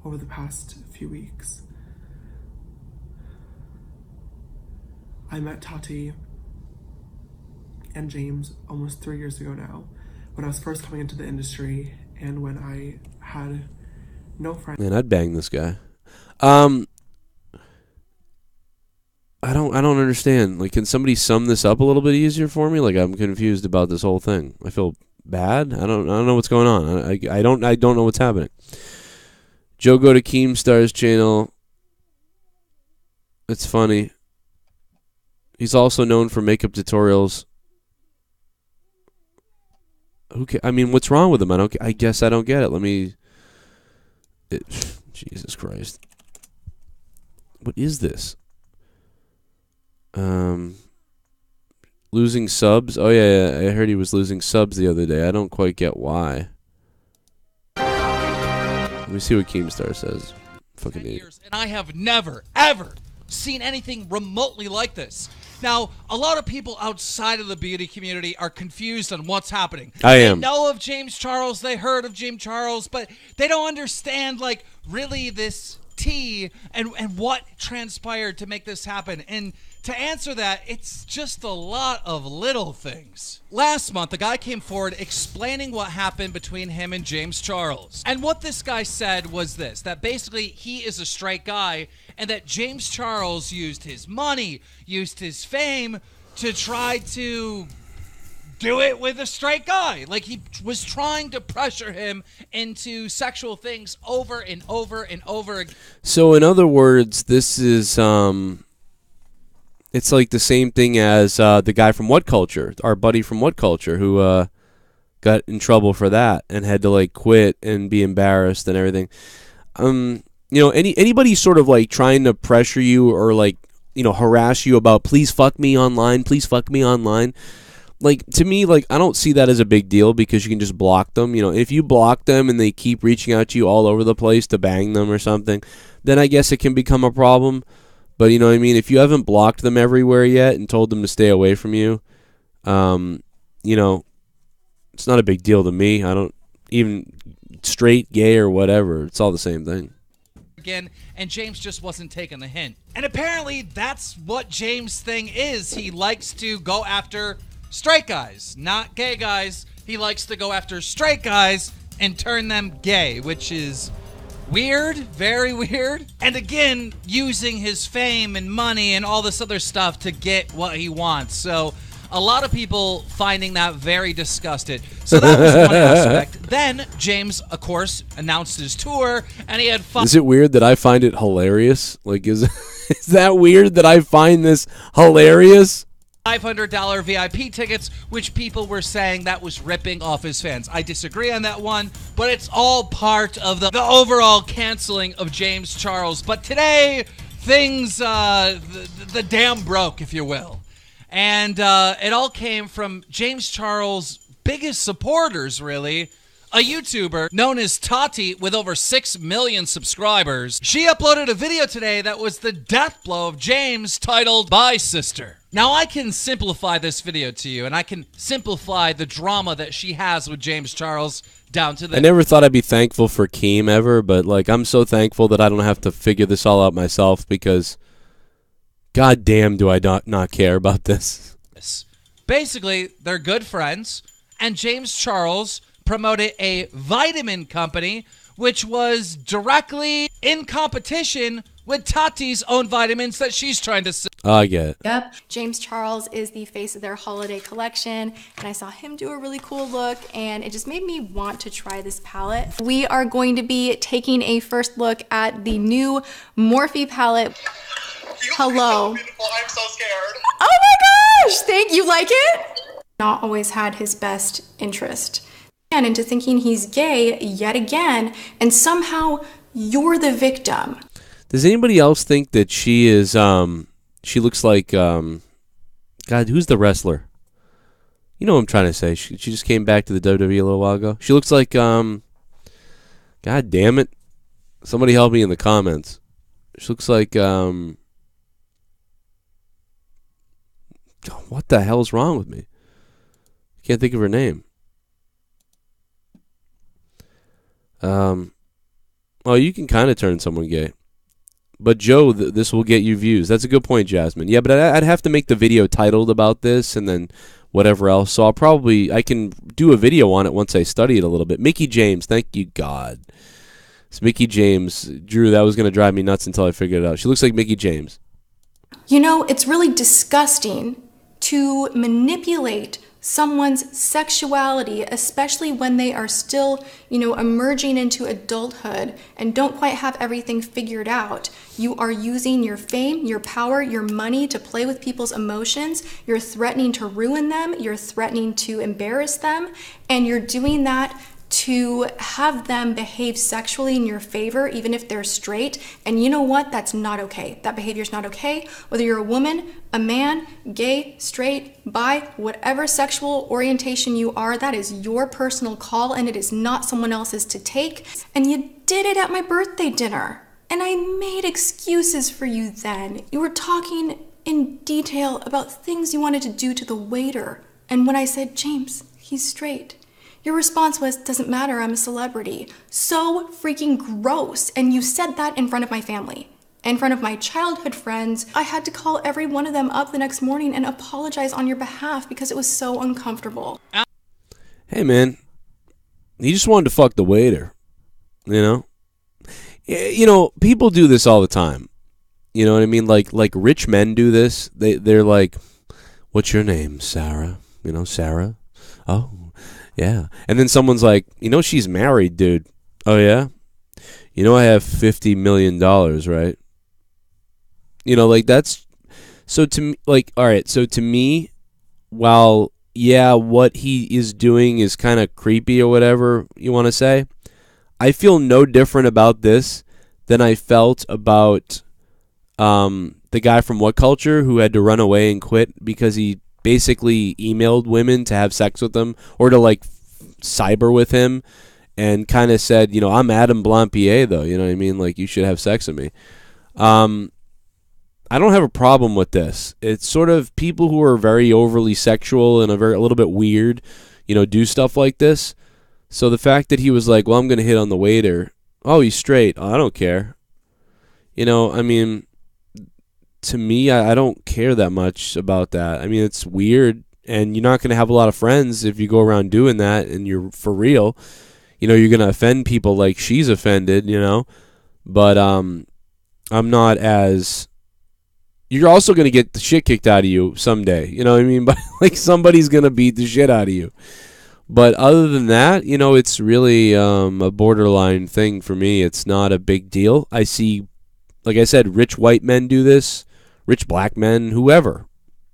over the past few weeks. I met Tati and James almost 3 years ago now, when I was first coming into the industry and when I had no friends. Man, I'd bang this guy. I don't understand. Like, can somebody sum this up a little bit easier for me? Like, I'm confused about this whole thing. I feel bad. I don't know what's going on. I don't know what's happening. Joe, go to Keemstar's channel. It's funny. He's also known for makeup tutorials. I mean, what's wrong with him? I guess I don't get it. Jesus Christ. What is this? Losing subs? Oh, yeah, I heard he was losing subs the other day. I don't quite get why. Let me see what Keemstar says. Fucking idiot. And I have never, ever seen anything remotely like this. Now, a lot of people outside of the beauty community are confused on what's happening. They know of James Charles. They heard of James Charles, but they don't understand, like, really this tea and what transpired to make this happen. And to answer that, it's just a lot of little things. Last month, a guy came forward explaining what happened between him and James Charles. And what this guy said was this, that basically he is a straight guy and that James Charles used his money, used his fame to try to do it with a straight guy. Like, he was trying to pressure him into sexual things over and over and over again. So in other words, this is, it's like the same thing as the guy from What Culture, our buddy from What Culture, who got in trouble for that and had to, like, quit and be embarrassed and everything. You know, anybody sort of, like, trying to pressure you or, like, you know, harass you about, please fuck me online, please fuck me online. Like, to me, like, I don't see that as a big deal because you can just block them. You know, if you block them and they keep reaching out to you all over the place to bang them or something, then I guess it can become a problem. But, you know what I mean? If you haven't blocked them everywhere yet and told them to stay away from you, you know, it's not a big deal to me. I don't even straight, gay, or whatever. It's all the same thing. Again, and James just wasn't taking the hint. And apparently that's what James' thing is. He likes to go after straight guys, not gay guys. He likes to go after straight guys and turn them gay, which is weird, very weird. And again, using his fame and money and all this other stuff to get what he wants. So a lot of people finding that very disgusted. So that was one aspect. Then James, of course, announced his tour and he had fun. Is it weird that I find it hilarious? Like, is that weird that I find this hilarious? $500 VIP tickets, which people were saying that was ripping off his fans. I disagree on that one, but it's all part of the overall canceling of James Charles. But today, things, the dam broke, if you will. And it all came from James Charles' biggest supporters, really, a YouTuber known as Tati with over 6 million subscribers. She uploaded a video today that was the death blow of James titled, "My Sister." Now, I can simplify this video to you, and I can simplify the drama that she has with James Charles down to the... I never thought I'd be thankful for Keem ever, but, like, I'm so thankful that I don't have to figure this all out myself because goddamn do I not care about this. Basically, they're good friends, and James Charles promoted a vitamin company which was directly in competition with Tati's own vitamins that she's trying to sell. I get it. Yep. James Charles is the face of their holiday collection, and I saw him do a really cool look, and it just made me want to try this palette. We are going to be taking a first look at the new Morphe palette. You Hello. Look so beautiful. I'm so scared. Oh my gosh! Thank you. Like it? Not always had his best interest. And into thinking he's gay yet again, and somehow you're the victim. Does anybody else think that she is, she looks like, God, who's the wrestler? You know what I'm trying to say. She just came back to the WWE a little while ago. She looks like, God damn it. Somebody help me in the comments. She looks like, what the hell's wrong with me? I can't think of her name. Oh, you can kind of turn someone gay. But, Joe, this will get you views. That's a good point, Jasmine. Yeah, but I'd have to make the video titled about this and then whatever else. So I can do a video on it once I study it a little bit. Mickey James, thank you, God. It's Mickey James. Drew, that was going to drive me nuts until I figured it out. She looks like Mickey James. You know, it's really disgusting to manipulate someone's sexuality, especially when they are still, you know, emerging into adulthood and don't quite have everything figured out. You are using your fame, your power, your money to play with people's emotions. You're threatening to ruin them. You're threatening to embarrass them. And you're doing that to have them behave sexually in your favor, even if they're straight. And you know what? That's not okay. That behavior's not okay. Whether you're a woman, a man, gay, straight, bi, whatever sexual orientation you are, that is your personal call and it is not someone else's to take. And you did it at my birthday dinner. And I made excuses for you then. You were talking in detail about things you wanted to do to the waiter. And when I said, James, he's straight, your response was, doesn't matter, I'm a celebrity. So freaking gross. And you said that in front of my family, in front of my childhood friends. I had to call every one of them up the next morning and apologize on your behalf because it was so uncomfortable. Hey, man, he just wanted to fuck the waiter, you know? You know, people do this all the time. You know what I mean? Like rich men do this. They're like, what's your name, Sarah? You know, Sarah? Oh. Yeah. And then someone's like, you know, she's married, dude. Oh, yeah? You know, I have $50 million, right? You know, like, that's... So, to me, like, all right, so to me, while, yeah, what he is doing is kind of creepy or whatever you want to say, I feel no different about this than I felt about the guy from What Culture who had to run away and quit because he basically emailed women to have sex with him or to like cyber with him and kind of said, you know, I'm Adam Blompier though, you know what I mean? Like, you should have sex with me. I don't have a problem with this. It's sort of people who are very overly sexual and a little bit weird, you know, do stuff like this. So the fact that he was like, well, I'm going to hit on the waiter. Oh, he's straight. Oh, I don't care. You know, I mean, to me, I don't care that much about that. I mean, it's weird, and you're not going to have a lot of friends if you go around doing that, and you're for real. You know, you're going to offend people like she's offended, you know. But I'm not as... You're also going to get the shit kicked out of you someday, you know what I mean? But like, somebody's going to beat the shit out of you. But other than that, you know, it's really a borderline thing for me. It's not a big deal. I see, like I said, rich white men do this. Rich black men, whoever.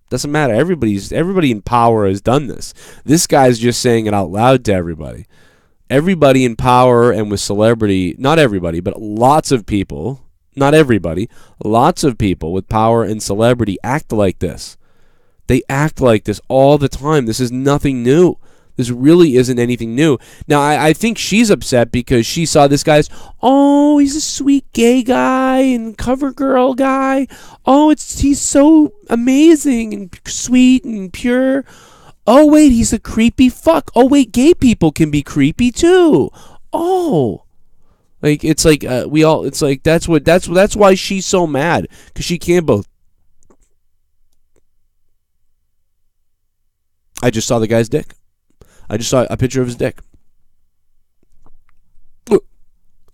Doesn't matter. Everybody in power has done this. This guy's just saying it out loud to everybody. Everybody in power and with celebrity, not everybody, but lots of people, not everybody, lots of people with power and celebrity act like this. They act like this all the time. This is nothing new. This really isn't anything new. Now, I think she's upset because she saw this guy's, oh, he's a sweet gay guy and cover girl guy. Oh, he's so amazing and sweet and pure. Oh, wait, he's a creepy fuck. Oh, wait, gay people can be creepy too. Oh. Like, it's like, it's like, that's why she's so mad. Because she can't both. I just saw the guy's dick. I just saw a picture of his dick. I'm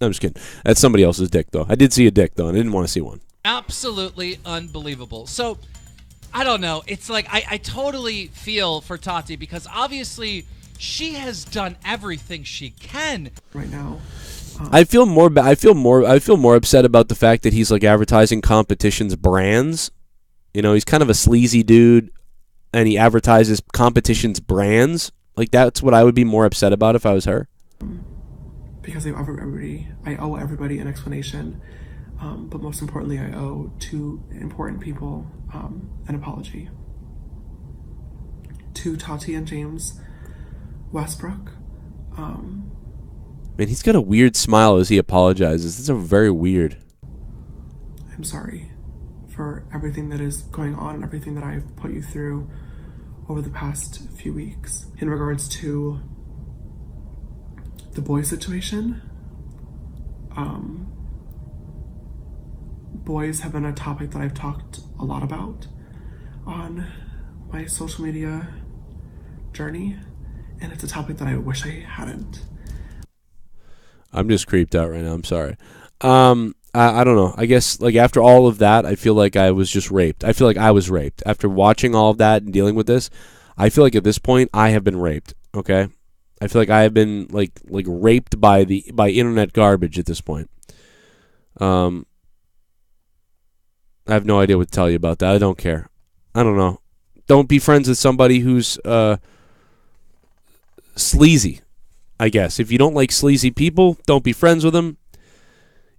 just kidding. That's somebody else's dick, though. I did see a dick, though, and I didn't want to see one. Absolutely unbelievable. So, I don't know. It's like, I totally feel for Tati, because obviously she has done everything she can. Right now. I feel more upset about the fact that he's like advertising competition's brands. You know, he's kind of a sleazy dude, and he advertises competition's brands. Like, that's what I would be more upset about if I was her. Because I owe everybody an explanation, but most importantly, I owe two important people an apology. To Tati and James Westbrook. Man, he's got a weird smile as he apologizes. It's a very weird. I'm sorry for everything that is going on and everything that I've put you through over the past few weeks. In regards to the boy situation, boys have been a topic that I've talked a lot about on my social media journey, and it's a topic that I wish I hadn't. I'm just creeped out right now. I'm sorry. I don't know. I guess, like, after all of that, I feel like I was just raped. I feel like I was raped. After watching all of that and dealing with this, I feel like at this point I have been raped, okay? I feel like I have been like raped by the internet garbage at this point. I have no idea what to tell you about that. I don't care. I don't know. Don't be friends with somebody who's sleazy, I guess. If you don't like sleazy people, don't be friends with them.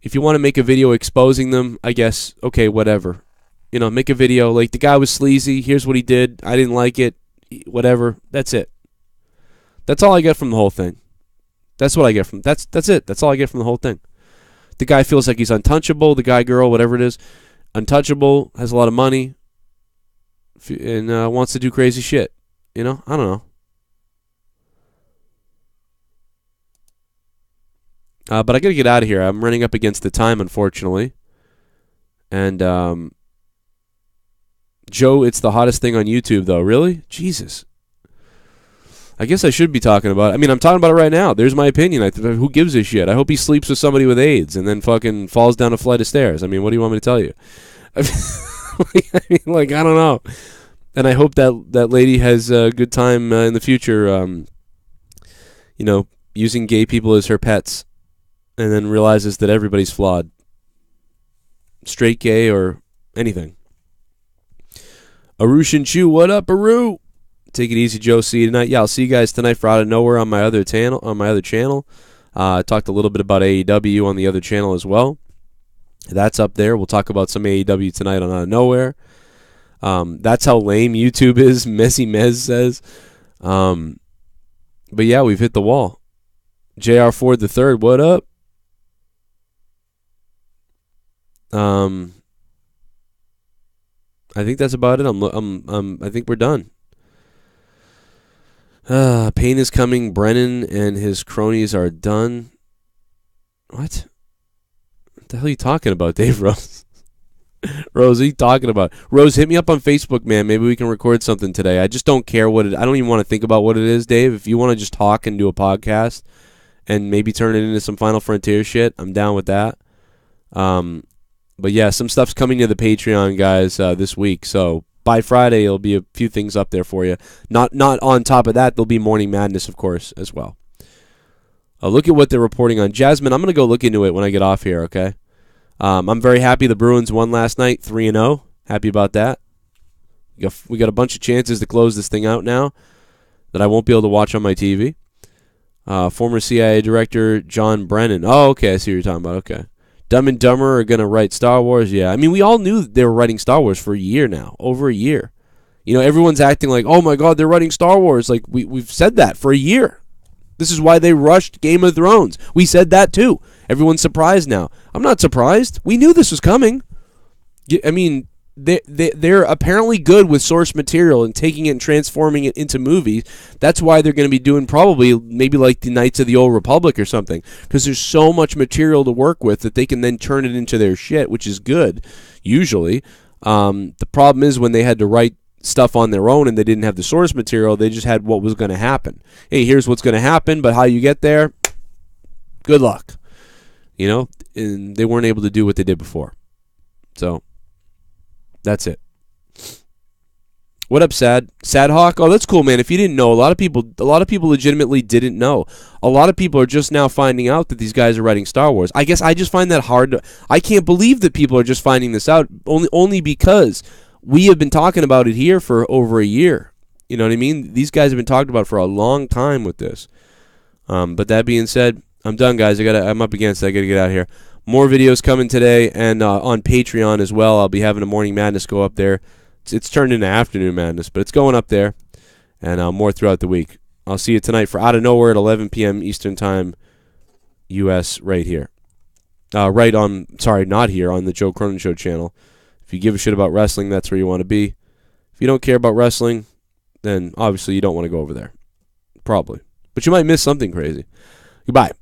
If you want to make a video exposing them, I guess, okay, whatever. You know, make a video. Like, the guy was sleazy. Here's what he did. I didn't like it. Whatever. That's it. That's all I get from the whole thing. That's what I get from... That's it. That's all I get from the whole thing. The guy feels like he's untouchable. The guy, girl, whatever it is. Untouchable. Has a lot of money. And wants to do crazy shit. You know? I don't know. But I gotta get out of here. I'm running up against the time, unfortunately. And Joe, it's the hottest thing on YouTube, though. Really? Jesus. I guess I should be talking about it. I mean, I'm talking about it right now. There's my opinion. Who gives a shit? I hope he sleeps with somebody with AIDS and then fucking falls down a flight of stairs. I mean, what do you want me to tell you? I mean, I don't know. And I hope that lady has a good time in the future. You know, using gay people as her pets. And then realizes that everybody's flawed. Straight, gay, or anything. Arush and Chu, what up, Aru? Take it easy, Joe. See you tonight. Yeah, I'll see you guys tonight for Out of Nowhere on my other channel. I talked a little bit about AEW on the other channel as well. That's up there. We'll talk about some AEW tonight on Out of Nowhere. That's how lame YouTube is, Messy Mez says. But yeah, we've hit the wall. J.R. Ford III, what up? I think that's about it. I think we're done. Pain is coming. Brennan and his cronies are done. What? What the hell are you talking about, Dave Rose? Rose, what are you talking about? Rose, hit me up on Facebook, man. Maybe we can record something today. I just don't care what it. I don't even want to think about what it is, Dave. If you want to just talk and do a podcast and maybe turn it into some Final Frontier shit, I'm down with that. But yeah, some stuff's coming to the Patreon, guys, this week. So by Friday, there'll be a few things up there for you. Not on top of that, there'll be Morning Madness, of course, as well. Look at what they're reporting on. Jasmine, I'm going to go look into it when I get off here, okay? I'm very happy the Bruins won last night, 3-0. Happy about that. We got a bunch of chances to close this thing out now that I won't be able to watch on my TV. Former CIA director John Brennan. Oh, okay, I see what you're talking about. Okay. Dumb and Dumber are going to write Star Wars. Yeah, I mean, we all knew they were writing Star Wars for a year now, over a year. You know, everyone's acting like, oh, my God, they're writing Star Wars. Like, we've said that for a year. This is why they rushed Game of Thrones. We said that, too. Everyone's surprised now. I'm not surprised. We knew this was coming. I mean, they're apparently good with source material and taking it and transforming it into movies. That's why they're going to be doing probably maybe like the Knights of the Old Republic or something, because there's so much material to work with that they can then turn it into their shit, which is good, usually. The problem is when they had to write stuff on their own and they didn't have the source material, they just had what was going to happen. Hey, here's what's going to happen, but how you get there, good luck. You know, and they weren't able to do what they did before. So that's it. What up, Sad? Sad Hawk? Oh, that's cool, man. If you didn't know, a lot of people legitimately didn't know. A lot of people are just now finding out that these guys are writing Star Wars. I guess I just find that hard. I can't believe that people are just finding this out only because we have been talking about it here for over a year. You know what I mean? These guys have been talking about it for a long time with this. But that being said, I'm done, guys. I'm up against it. I got to get out of here. More videos coming today and on Patreon as well. I'll be having a Morning Madness go up there. It's turned into Afternoon Madness, but it's going up there. And more throughout the week. I'll see you tonight for Out of Nowhere at 11 p.m. Eastern Time, U.S. right here. Not here, on the Joe Cronin Show channel. If you give a shit about wrestling, that's where you want to be. If you don't care about wrestling, then obviously you don't want to go over there. Probably. But you might miss something crazy. Goodbye.